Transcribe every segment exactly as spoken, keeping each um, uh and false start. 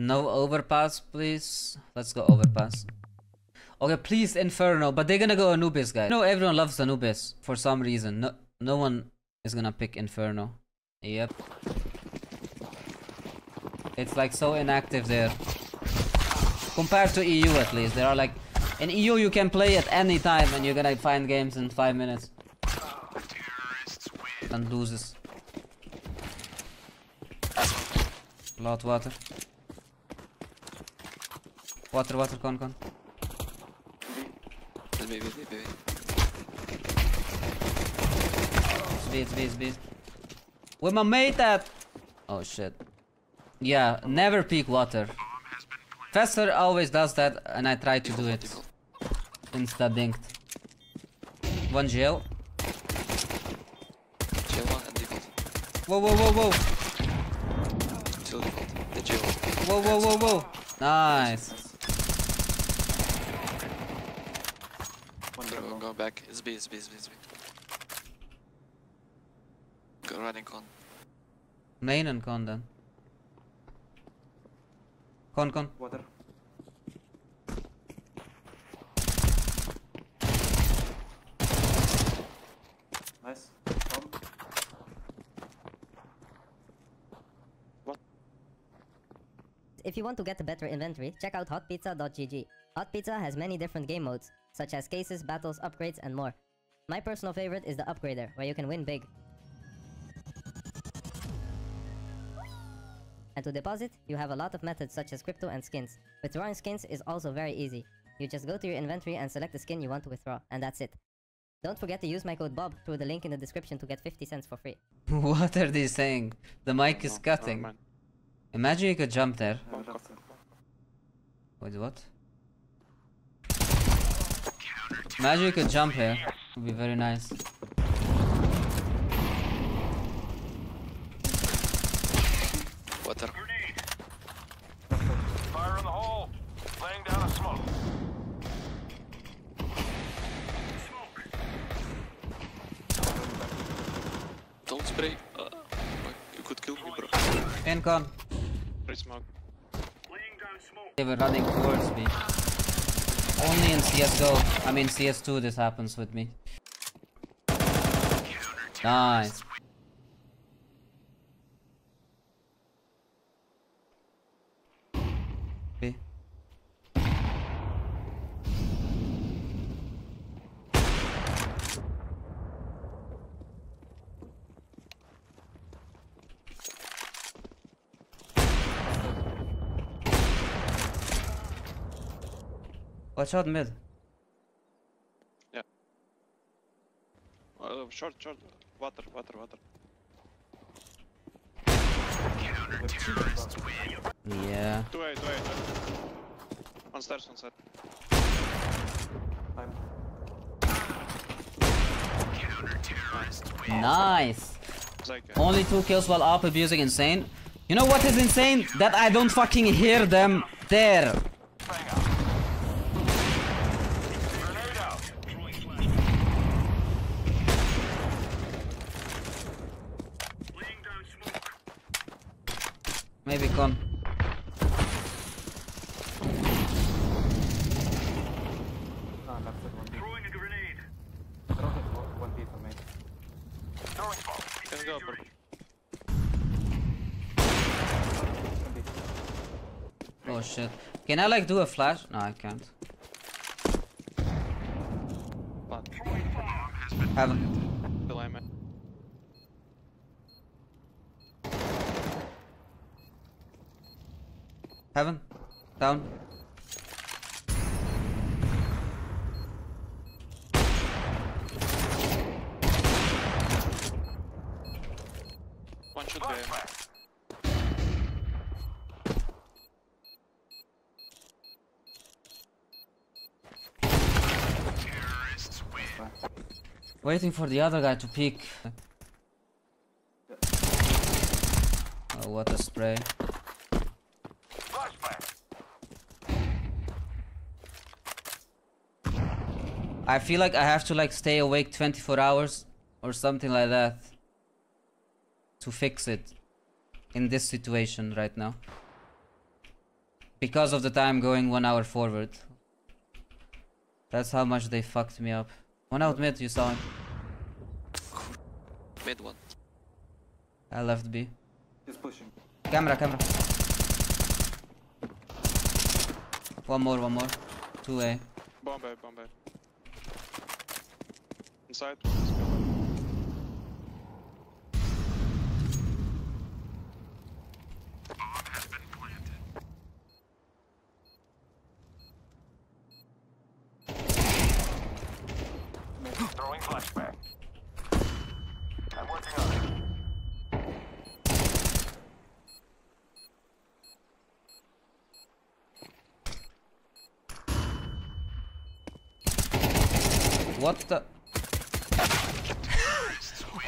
No overpass, please. Let's go overpass. Okay, please Inferno, but they're gonna go Anubis, guys. No, everyone loves Anubis for some reason. No, no one is gonna pick Inferno. Yep. It's like so inactive there. Compared to E U, at least. There are like... In E U, you can play at any time and you're gonna find games in five minutes. And loses. A lot of water. Water, water, con, con. It's B, it's B, it's B. Where my mate at? Oh shit. Yeah, never peek water. Fester always does that and I try to do it. Insta-dinked. One jail. Whoa, whoa, whoa, whoa. Whoa, whoa, whoa, whoa. Nice. Go, go back. It's B, it's B, it's B, it's B. Go running con. Main and con then. Con, con. Water. Nice. Con. What? If you want to get a better inventory, check out hot pizza dot g g. Hot Pizza has many different game modes, such as cases, battles, upgrades, and more. My personal favorite is the Upgrader, where you can win big. And to deposit, you have a lot of methods such as crypto and skins. Withdrawing skins is also very easy. You just go to your inventory and select the skin you want to withdraw, and that's it. Don't forget to use my code Bob through the link in the description to get fifty cents for free. What are they saying? The mic is cutting. Imagine you could jump there. Wait, what? Imagine you could jump here. Would be very nice. Water. Fire in the hole. Laying down a smoke. Don't spray. Uh, you could kill me, bro. Incon. Spray smoke. Laying down smoke. They were running towards me. Only in C S G O, I mean C S two this happens with me. Nice. B. Watch out mid. Yeah. Uh, short, short. Water, water, water. Yeah. Two A, two A, two A. On stairs, on stairs. Nice. Like, uh, only two kills while A P abusing insane. You know what is insane? That I don't fucking hear them there. Maybe con. Throwing a grenade. One piece of me. Throwing bomb. Let's go. Oh shit. Can I like do a flash? No, I can't. Haven't. Heaven, down. One should be. Terrorists win. Waiting for the other guy to peek. Oh, what a spray. I feel like I have to like stay awake twenty-four hours or something like that to fix it in this situation right now. because of the time going one hour forward. That's how much they fucked me up. One out mid, you saw him. Mid one. I left B. He's pushing. Camera, camera. One more, one more. Two A. Bomb A, bomb A. Inside. What the?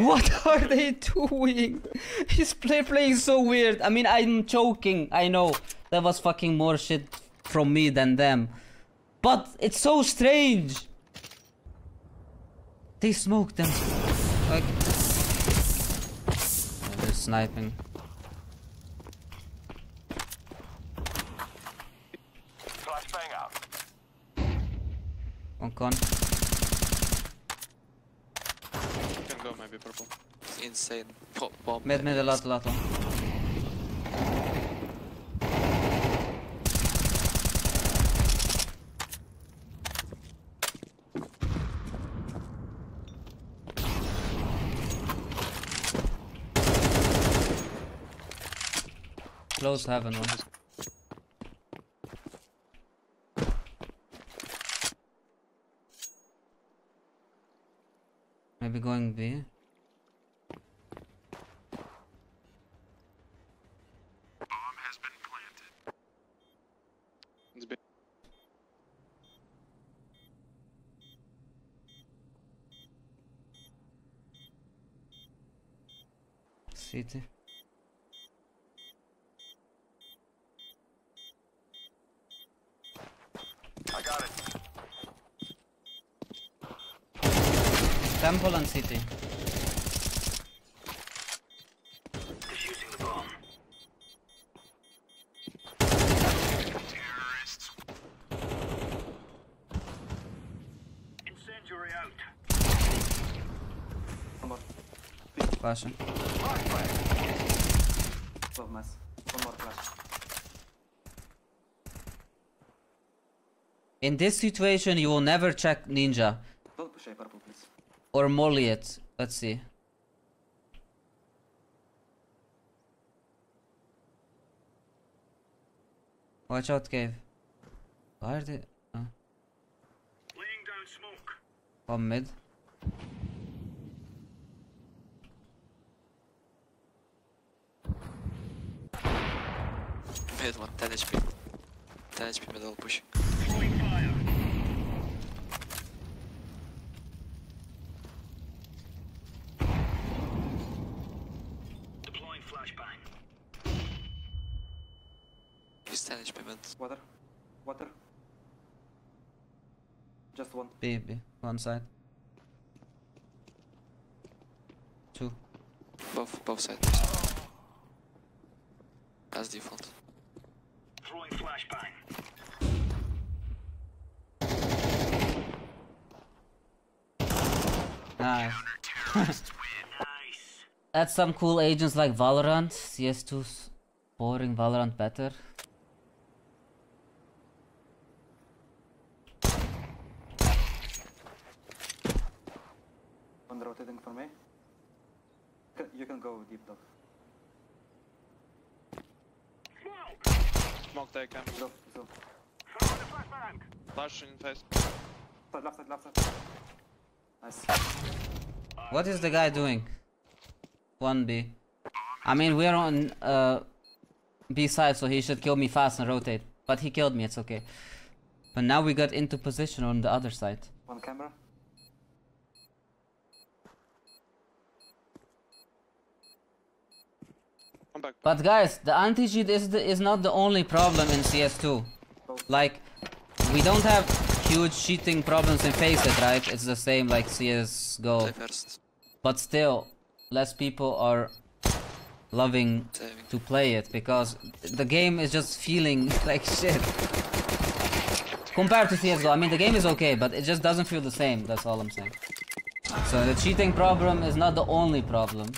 What are they doing? He's play playing so weird. I mean, I'm choking. I know that was fucking more shit from me than them, but it's so strange. They smoked them. Like, they're sniping. Flashbang out. One con. Maybe purple. It's insane. Pop, bomb. Mid, mid, a lot, a lot. Long. Close heaven one. Maybe going B. City. I got it. Temple and city. Defusing the bomb. Terrorists. Incendiary out. Come on. Fashion. One more flash. In this situation, you will never check ninja. Don't push purple, please. Or molly it. Let's see. Watch out, cave. Why are they? Oh. Laying down smoke. Bomb mid. Mid one, ten H P. ten H P middle pushing. Fire. Deploying flashbang. He's ten H P mid. Water. Water. Just one. B, B. One side. Two. Both, both sides. As default. Throwing flashbang. Nice. Nice. That's some cool agents like Valorant. C S two's boring, Valorant better. One rotating for me. You can go deep though. Smoke there, camera. Go, go. Flash in face. Left side, left side. Nice. What is the guy doing? one B. I mean, we're on uh, B side, so he should kill me fast and rotate. But he killed me, it's okay. But now we got into position on the other side. One camera. But guys, the anti-cheat is, is not the only problem in C S two. Like, we don't have huge cheating problems in FaceIt, right? It's the same like C S G O. But still, less people are loving to play it, because the game is just feeling like shit. Compared to C S G O, I mean, the game is okay, but it just doesn't feel the same, that's all I'm saying. So the cheating problem is not the only problem.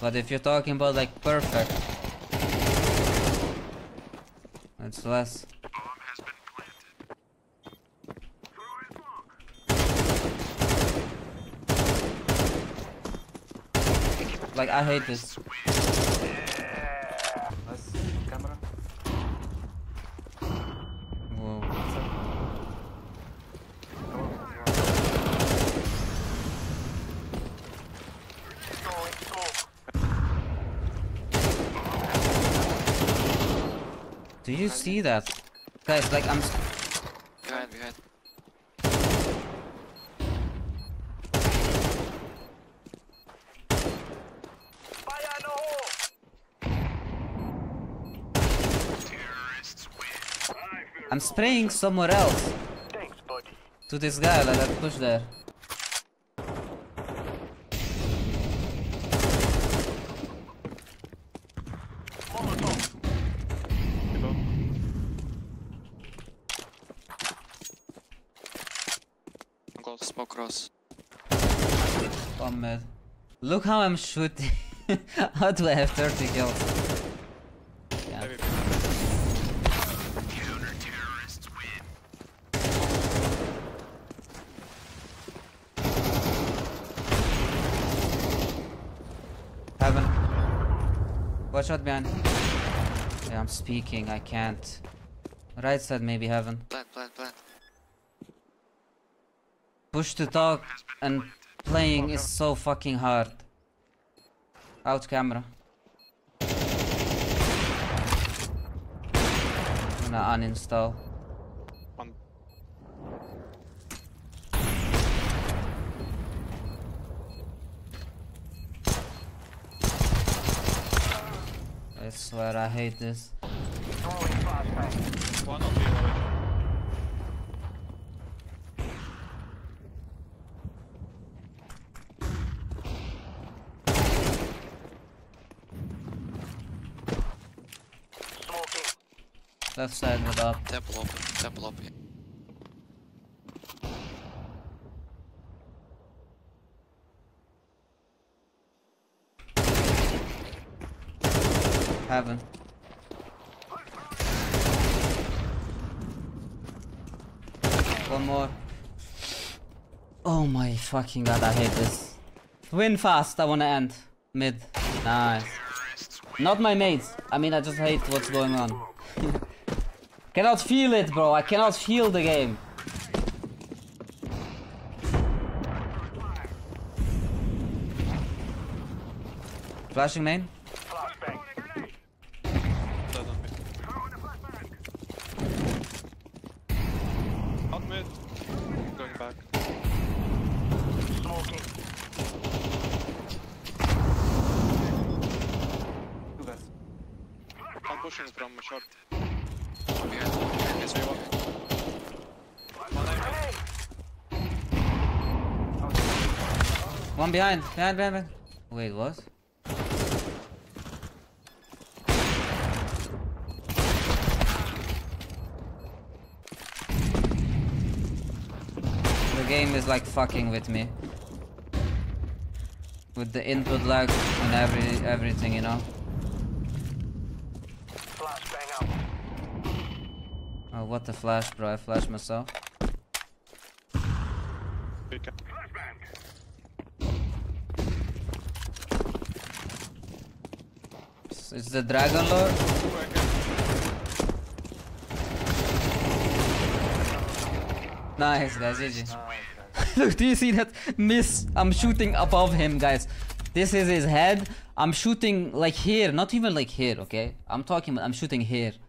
But if you're talking about like perfect, it's less. Like, I hate this. Do you see that? Guys, like, I'm... Behind, behind. Fire in the hole! Terrorists win. I'm spraying somewhere else. Thanks, buddy. To this guy, like, that push there. Smoke cross. Oh man. Look how I'm shooting. How do I have thirty kills? Yeah. Counter terrorists win. Heaven. Watch out behind. Yeah, I'm speaking, I can't. Right side maybe heaven. Plant, plant, plant. Push to talk and playing is so fucking hard. Out camera. I'm gonna uninstall. One. I swear I hate this. One on me. Left side with up. Temple up, temple up. Heaven. One more. Oh my fucking god, I hate this. Win fast, I wanna end. Mid. Nice. Not my mates. I mean, I just hate what's going on. Cannot feel it, bro. I cannot feel the game. Flashing main. Out mid. Going back. Smoking. Two guys. I'm pushing from short. One behind, behind, behind, behind. Wait, what? The game is like fucking with me. With the input lag and every everything, you know. Oh, what the flash, bro. I flashed myself. So it's the Dragon Lord. Nice, guys. G G. Look, do you see that miss? I'm shooting above him, guys. This is his head. I'm shooting like here. Not even like here, okay? I'm talking, I'm shooting here.